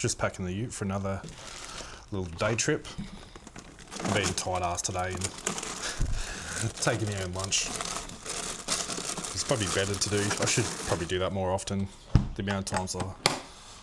just packing the ute for another little day trip. I'm being tight-ass today and taking my own lunch. It's probably better to do. I should probably do that more often. The amount of times I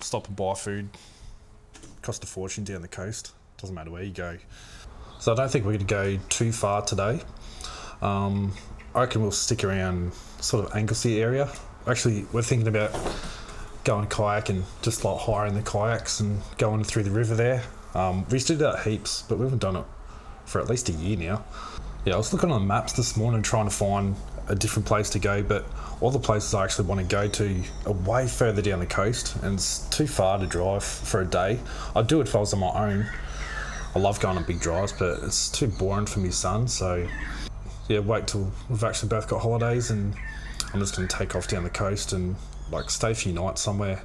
stop and buy food. Cost a fortune down the coast. Doesn't matter where you go. So I don't think we're going to go too far today. I reckon we'll stick around sort of Anglesea area. Actually, we're thinking about going kayak and just like hiring the kayaks and going through the river there. We used to do that heaps, but we haven't done it for at least a year now. Yeah, I was looking on maps this morning trying to find a different place to go, but all the places I actually want to go to are way further down the coast and it's too far to drive for a day. I'd do it if I was on my own. I love going on big drives, but it's too boring for my son, so yeah, wait till we've actually both got holidays and I'm just going to take off down the coast and like stay a few nights somewhere.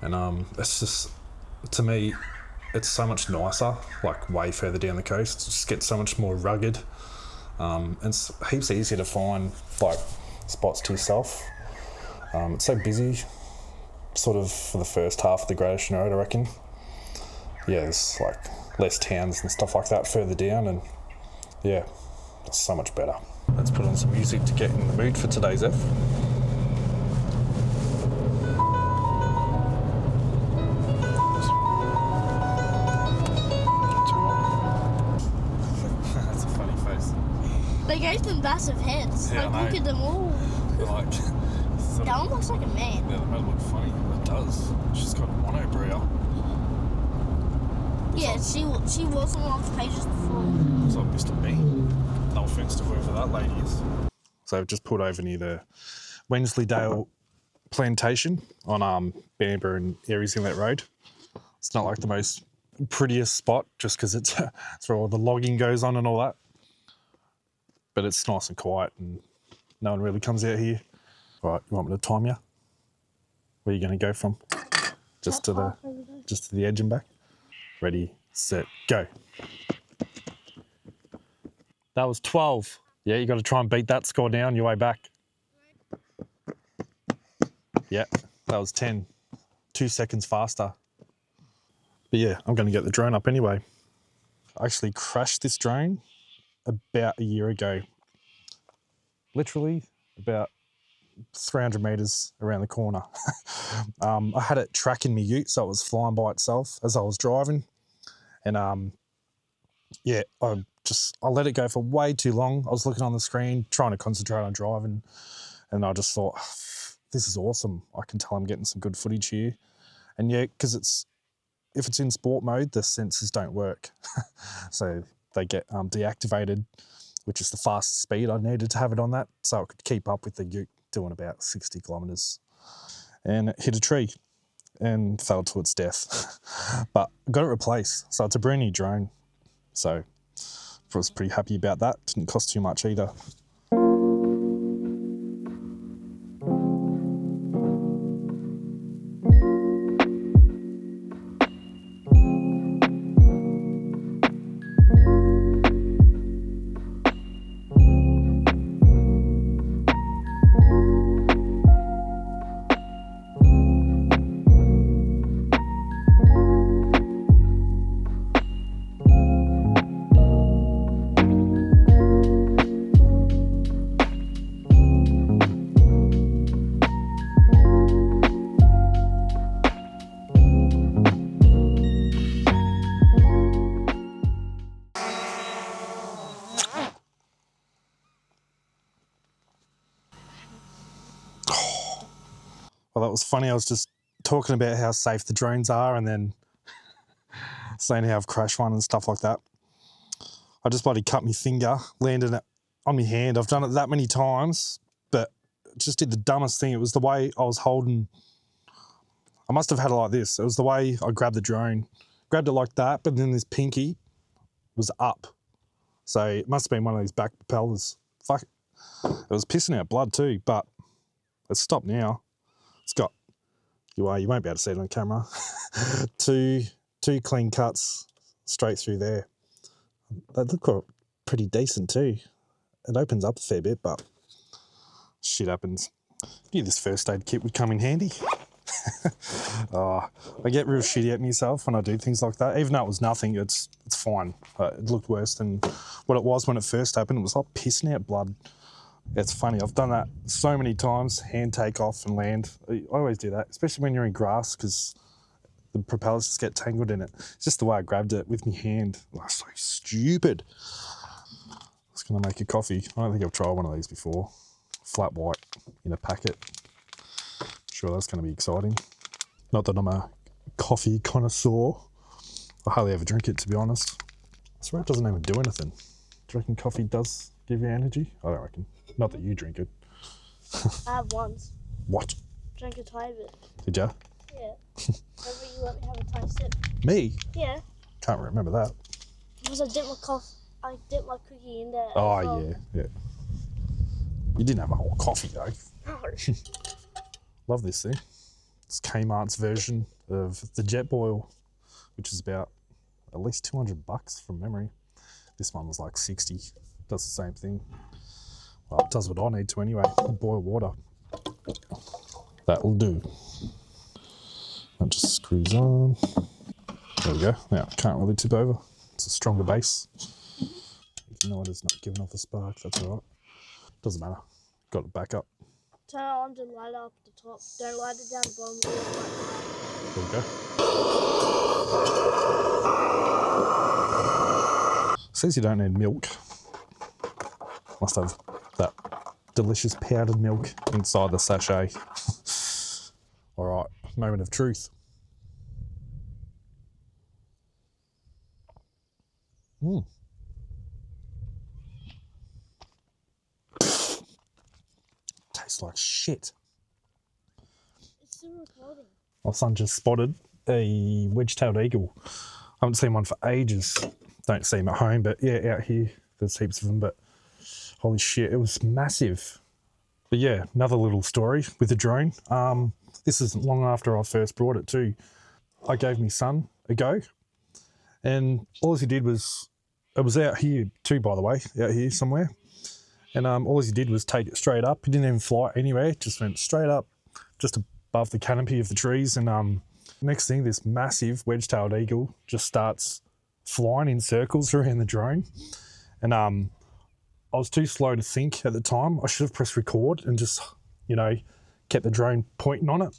And it's just, to me, it's so much nicer, like way further down the coast. It just gets so much more rugged. And it's heaps easier to find like spots to yourself. It's so busy, sort of for the first half of the Great Ocean Road, I reckon. Yeah, there's like less towns and stuff like that further down, and yeah, it's so much better. Let's put on some music to get in the mood for today, Zeph. That's a funny face. They gave them massive heads. Yeah, like, look at them all. Like, that one looks like a man. Yeah, that might look funny. It does. She's got a monobrow. Yeah, she was on one of the pages before. It's like Mr. B. No offence to whoever that lady is. So I've just pulled over near the Wensleydale Plantation on Bamber and Harry's Inlet Road. It's not like the most prettiest spot just because it's where all the logging goes on and all that. But it's nice and quiet and no one really comes out here. All right, you want me to time you? Where are you going to go from? Just to the edge and back? Ready, set, go. That was 12. Yeah, you got to try and beat that score down your way back. Yeah, that was 10. 2 seconds faster. But yeah, I'm going to get the drone up anyway. I actually crashed this drone about a year ago. Literally about 300 metres around the corner. I had it tracking my ute, so it was flying by itself as I was driving. And yeah, I let it go for way too long. I was looking on the screen, trying to concentrate on driving, and I just thought, this is awesome. I can tell I'm getting some good footage here. And yeah, because if it's in sport mode, the sensors don't work. So they get deactivated, which is the fastest speed I needed to have it on that, so it could keep up with the ute. Doing about 60 kilometres, and it hit a tree and fell to its death. But I got it replaced, so it's a brand new drone. So I was pretty happy about that. Didn't cost too much either. Well, that was funny. I was just talking about how safe the drones are and then saying how I've crashed one and stuff like that. I just bloody cut my finger, landed it on my hand. I've done it that many times, but just did the dumbest thing. It was the way I was holding. I must have had it like this. It was the way I grabbed the drone. Grabbed it like that, but then this pinky was up. So it must have been one of these back propellers. Fuck. It was pissing out blood too, but it's stopped now. It's got, you won't be able to see it on camera, two clean cuts straight through there. They look pretty decent too. It opens up a fair bit, but shit happens. I knew this first aid kit would come in handy. I get real shitty at myself when I do things like that. Even though it was nothing, it's fine. But it looked worse than what it was when it first opened. It was like pissing out blood. It's funny, I've done that so many times, hand take off and land. I always do that, especially when you're in grass, because the propellers just get tangled in it. It's just the way I grabbed it with my hand. Oh, so stupid. I was going to make a coffee. I don't think I've tried one of these before. Flat white in a packet. I'm sure that's going to be exciting. Not that I'm a coffee connoisseur. I hardly ever drink it, to be honest. I swear it doesn't even do anything. Do you reckon coffee does give you energy? I don't reckon. Not that you drink it. I have once. What? Drank a tie of it. Did you? Yeah. Remember you let me have a tie sip. Me? Yeah. Can't remember that. Because I dipped my cookie in there. Oh well. Yeah. You didn't have a whole coffee though. No. Love this thing. It's Kmart's version of the jet boil, which is about at least $200 from memory. This one was like 60. Does the same thing. Well, it does what I need to anyway. Boil water. That'll do. That just screws on. There we go. Now, can't really tip over. It's a stronger base. Even though it is not giving off a spark, that's all right. Doesn't matter. Got it back up. Turn it on and light it up at the top. Don't light it down the bottom. There we go. It says you don't need milk. Must have that delicious powdered milk inside the sachet. All right, moment of truth. Tastes like shit. It's still recording. My son just spotted a wedge-tailed eagle. I haven't seen one for ages. Don't see him at home, but yeah, out here there's heaps of them, but holy shit, it was massive. But yeah, another little story with the drone. This isn't long after I first brought it too. I gave my son a go, and all he did was, it was out here too, by the way, out here somewhere. And all he did was take it straight up. He didn't even fly anywhere, just went straight up, just above the canopy of the trees. And next thing, this massive wedge-tailed eagle just starts flying in circles around the drone. And I was too slow to think at the time. I should have pressed record and just, you know, kept the drone pointing on it.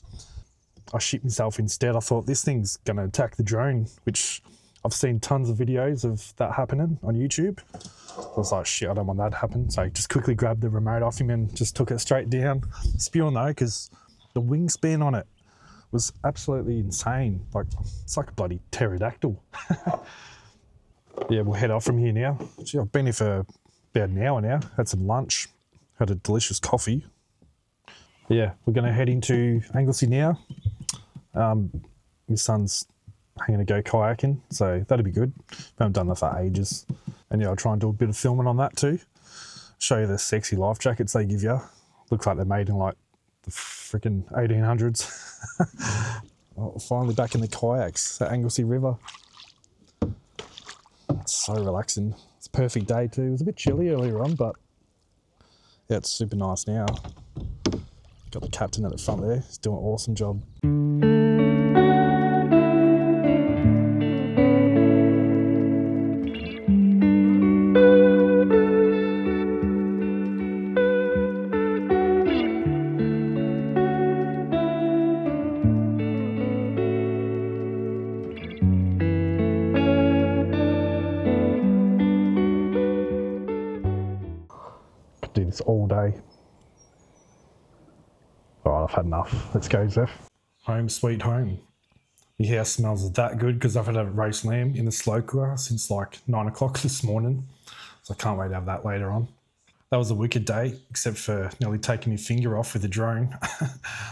I shit myself instead. I thought this thing's going to attack the drone, which I've seen tons of videos of that happening on YouTube. I was like, shit, I don't want that to happen. So I just quickly grabbed the remote off him and just took it straight down. Spewing though, because the wingspan on it was absolutely insane. Like, it's like a bloody pterodactyl. Yeah, we'll head off from here now. Gee, I've been here for about an hour now, had some lunch, had a delicious coffee. Yeah, we're going to head into Anglesea now. My son's going to go kayaking, so that'll be good. I haven't done that for ages. And yeah, I'll try and do a bit of filming on that too. Show you the sexy life jackets they give you. Looks like they're made in like the freaking 1800s. Oh, finally back in the kayaks at Anglesea River. It's so relaxing. It's a perfect day too. It was a bit chilly earlier on, but yeah, it's super nice now. Got the captain at the front there. He's doing an awesome job. Do this all day. All right, I've had enough. Let's go, Zeph. Home sweet home. The house smells that good because I've had a roast lamb in the slow cooker since like 9 o'clock this morning. So I can't wait to have that later on. That was a wicked day, except for nearly taking my finger off with the drone.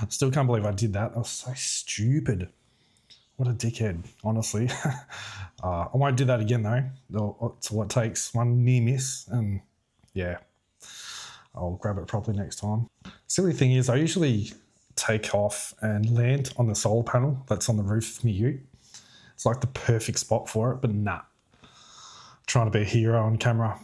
Still can't believe I did that. I was so stupid. What a dickhead, honestly. I won't do that again though. It's all it takes. One near miss, and yeah. I'll grab it properly next time. Silly thing is, I usually take off and land on the solar panel that's on the roof of my ute. It's like the perfect spot for it, but nah. Trying to be a hero on camera.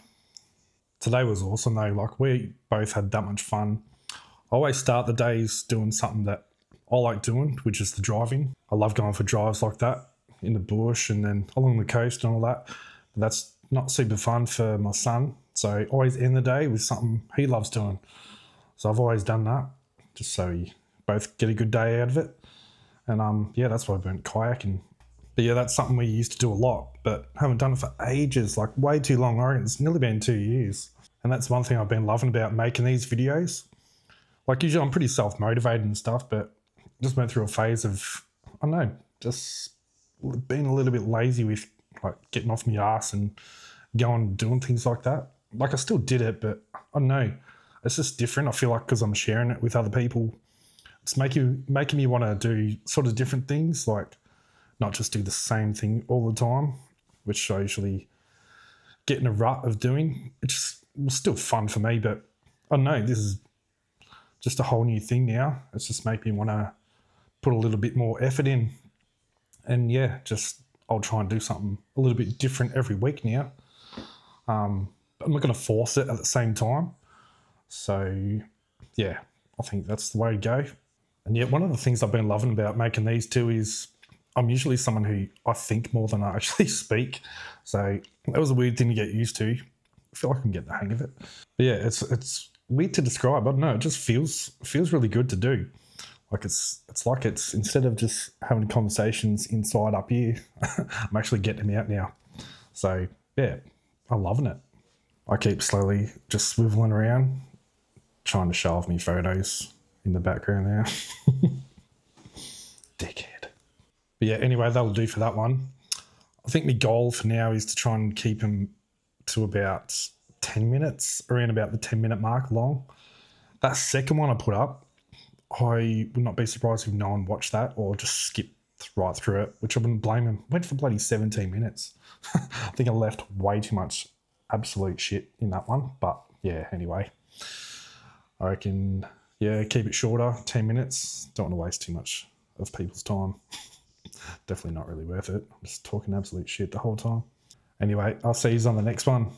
Today was awesome though, like we both had that much fun. I always start the days doing something that I like doing, which is the driving. I love going for drives like that in the bush and then along the coast and all that. But that's not super fun for my son. So I always end the day with something he loves doing. So I've always done that just so we both get a good day out of it. And yeah, that's why I went kayaking. But yeah, that's something we used to do a lot, but haven't done it for ages, like way too long. I reckon it's nearly been 2 years. And that's one thing I've been loving about making these videos. Like usually I'm pretty self-motivated and stuff, but just went through a phase of, I don't know, just being a little bit lazy with like getting off my ass and going and doing things like that. Like I still did it, but I don't know. It's just different. I feel like because I'm sharing it with other people, it's making me want to do sort of different things, like not just do the same thing all the time, which I usually get in a rut of doing. It's just, it was still fun for me, but I don't know. This is just a whole new thing now. It's just made me want to put a little bit more effort in. And yeah, just I'll try and do something a little bit different every week now. But I'm not going to force it at the same time. So yeah, I think that's the way to go. And yet one of the things I've been loving about making these two is I'm usually someone who I think more than I actually speak. So that was a weird thing to get used to. I feel like I can get the hang of it. But yeah, it's weird to describe. I don't know. It just feels really good to do. Like it's like it's instead of just having conversations inside up here, I'm actually getting them out now. So yeah, I'm loving it. I keep slowly just swiveling around, trying to show off my photos in the background there. Dickhead. But yeah, anyway, that'll do for that one. I think my goal for now is to try and keep them to about 10 minutes, around about the 10-minute mark long. That second one I put up, I would not be surprised if no one watched that or just skipped right through it, which I wouldn't blame him. Went for bloody 17 minutes. I think I left way too much absolute shit in that one. But yeah, anyway, I reckon, yeah, keep it shorter, 10 minutes. Don't want to waste too much of people's time. Definitely not really worth it. I'm just talking absolute shit the whole time. Anyway, I'll see you on the next one.